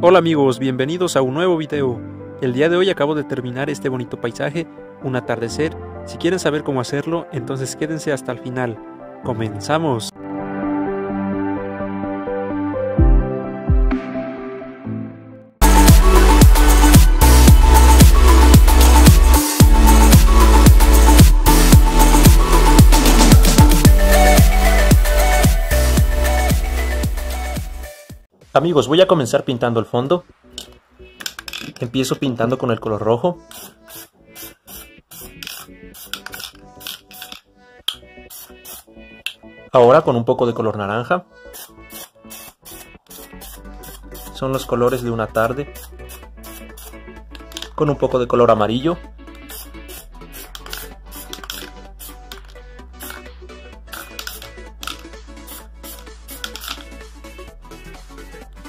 Hola amigos, bienvenidos a un nuevo video. El día de hoy acabo de terminar este bonito paisaje, un atardecer. Si quieren saber cómo hacerlo, entonces quédense hasta el final. ¡Comenzamos! Amigos, voy a comenzar pintando el fondo. Empiezo pintando con el color rojo. Ahora con un poco de color naranja. Son los colores de una tarde. Con un poco de color amarillo.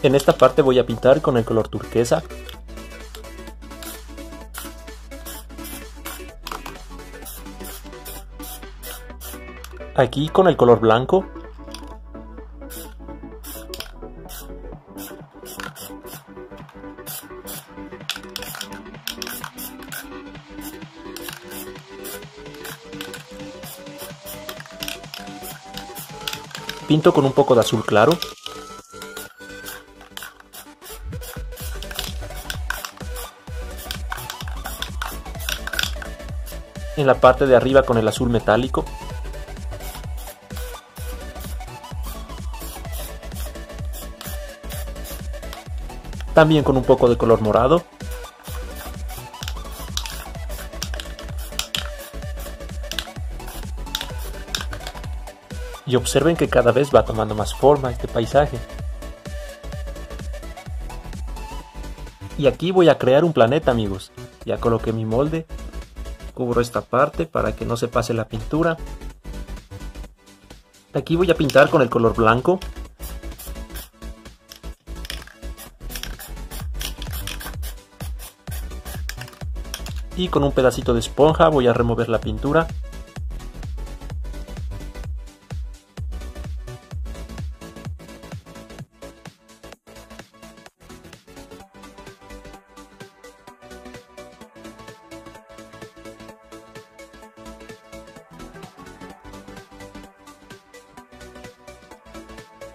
En esta parte voy a pintar con el color turquesa. Aquí con el color blanco. Pinto con un poco de azul claro. En la parte de arriba con el azul metálico. También con un poco de color morado. Y observen que cada vez va tomando más forma este paisaje. Y aquí voy a crear un planeta, amigos. Ya coloqué mi molde. Cubro esta parte para que no se pase la pintura. Aquí voy a pintar con el color blanco. Y con un pedacito de esponja voy a remover la pintura.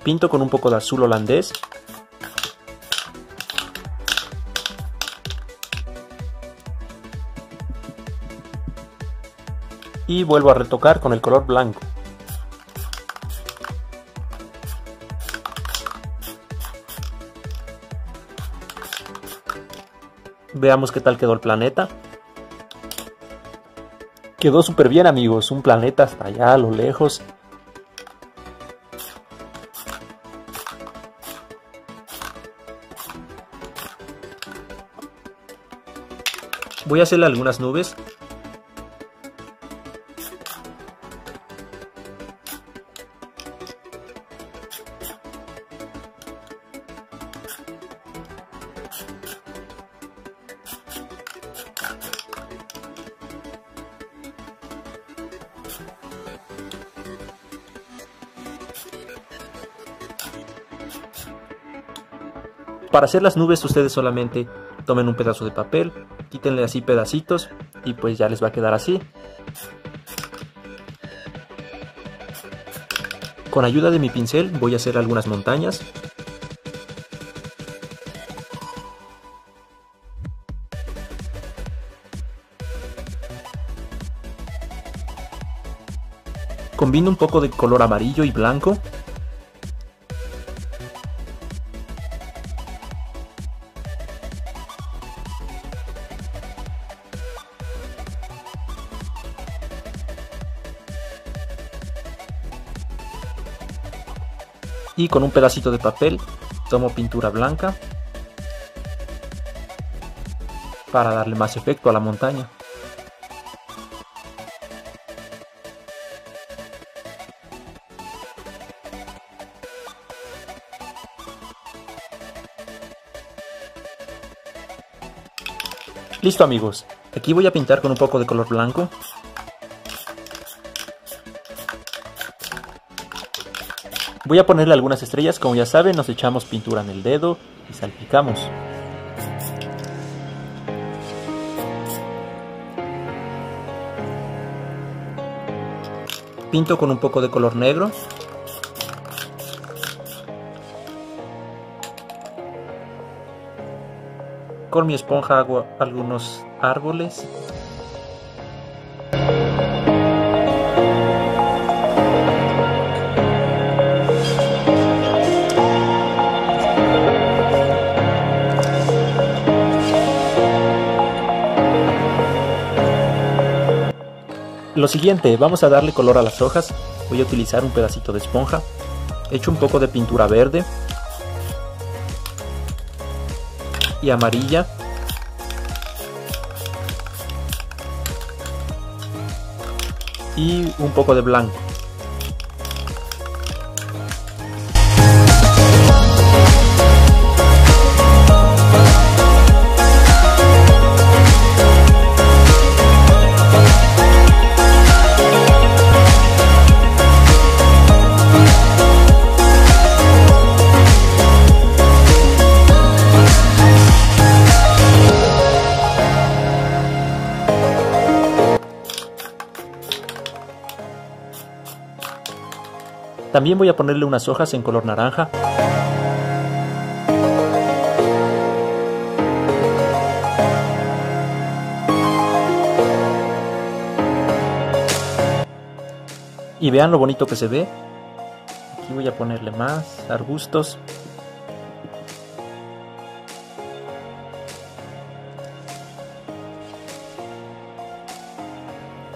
Pinto con un poco de azul holandés. Y vuelvo a retocar con el color blanco. Veamos qué tal quedó el planeta. Quedó súper bien, amigos, un planeta hasta allá a lo lejos. Voy a hacerle algunas nubes. Para hacer las nubes ustedes solamente tomen un pedazo de papel, quítenle así pedacitos y pues ya les va a quedar así. Con ayuda de mi pincel voy a hacer algunas montañas. Combino un poco de color amarillo y blanco. Y con un pedacito de papel tomo pintura blanca para darle más efecto a la montaña. Listo, amigos. Aquí voy a pintar con un poco de color blanco. Voy a ponerle algunas estrellas, como ya saben, nos echamos pintura en el dedo, y salpicamos. Pinto con un poco de color negro. Con mi esponja hago algunos árboles. Lo siguiente, vamos a darle color a las hojas. Voy a utilizar un pedacito de esponja. Echo un poco de pintura verde y amarilla. Y un poco de blanco. También voy a ponerle unas hojas en color naranja. Y vean lo bonito que se ve. Aquí voy a ponerle más arbustos.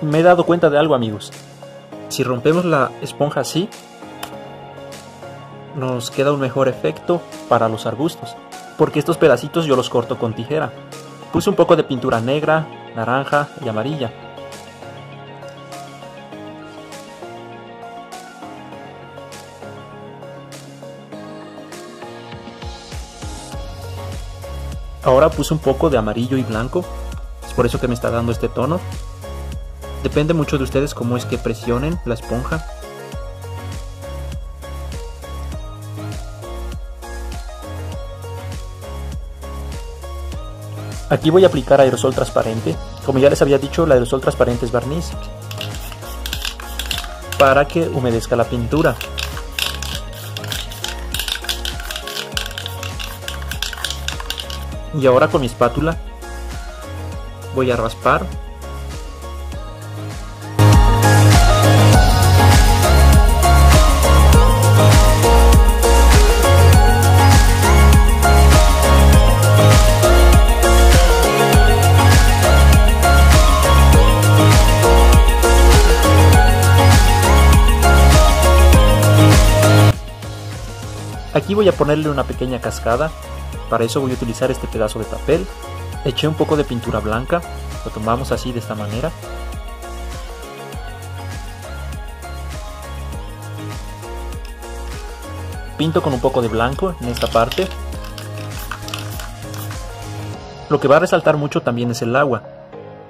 Me he dado cuenta de algo, amigos. Si rompemos la esponja así, nos queda un mejor efecto para los arbustos, porque estos pedacitos yo los corto con tijera. Puse un poco de pintura negra, naranja y amarilla. Ahora puse un poco de amarillo y blanco, es por eso que me está dando este tono. Depende mucho de ustedes cómo es que presionen la esponja. Aquí voy a aplicar aerosol transparente. Como ya les había dicho, el aerosol transparente es barniz para que humedezca la pintura. Y ahora con mi espátula voy a raspar. Aquí voy a ponerle una pequeña cascada. Para eso voy a utilizar este pedazo de papel. Eché un poco de pintura blanca, lo tomamos así de esta manera. Pinto con un poco de blanco en esta parte. Lo que va a resaltar mucho también es el agua.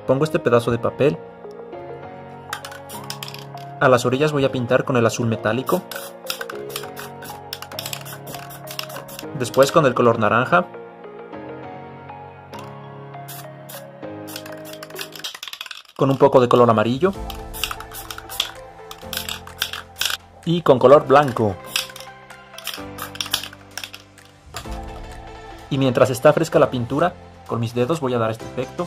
Pongo este pedazo de papel. A las orillas voy a pintar con el azul metálico. Después con el color naranja. Con un poco de color amarillo. Y con color blanco. Y mientras está fresca la pintura, con mis dedos voy a dar este efecto.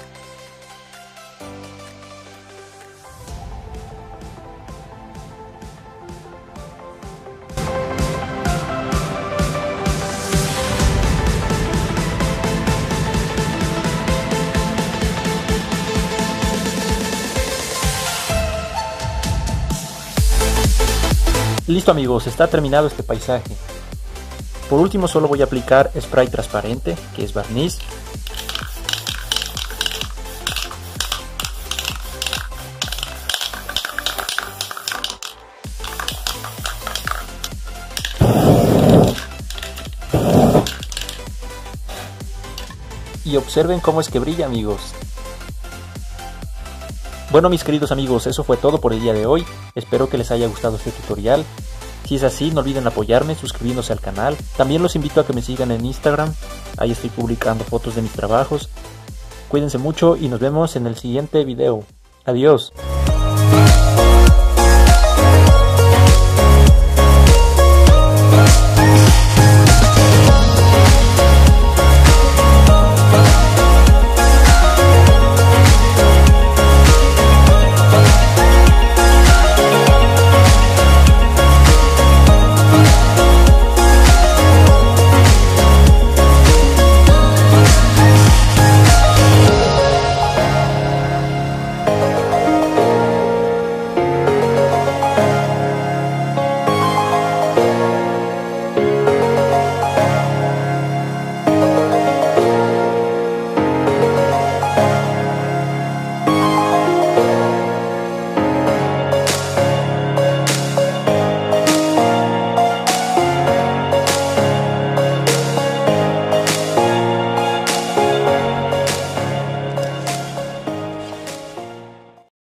Listo, amigos, está terminado este paisaje. Por último solo voy a aplicar spray transparente, que es barniz. Y observen cómo es que brilla, amigos. Bueno, mis queridos amigos, eso fue todo por el día de hoy. Espero que les haya gustado este tutorial. Si es así, no olviden apoyarme suscribiéndose al canal. También los invito a que me sigan en Instagram, ahí estoy publicando fotos de mis trabajos. Cuídense mucho y nos vemos en el siguiente video. Adiós.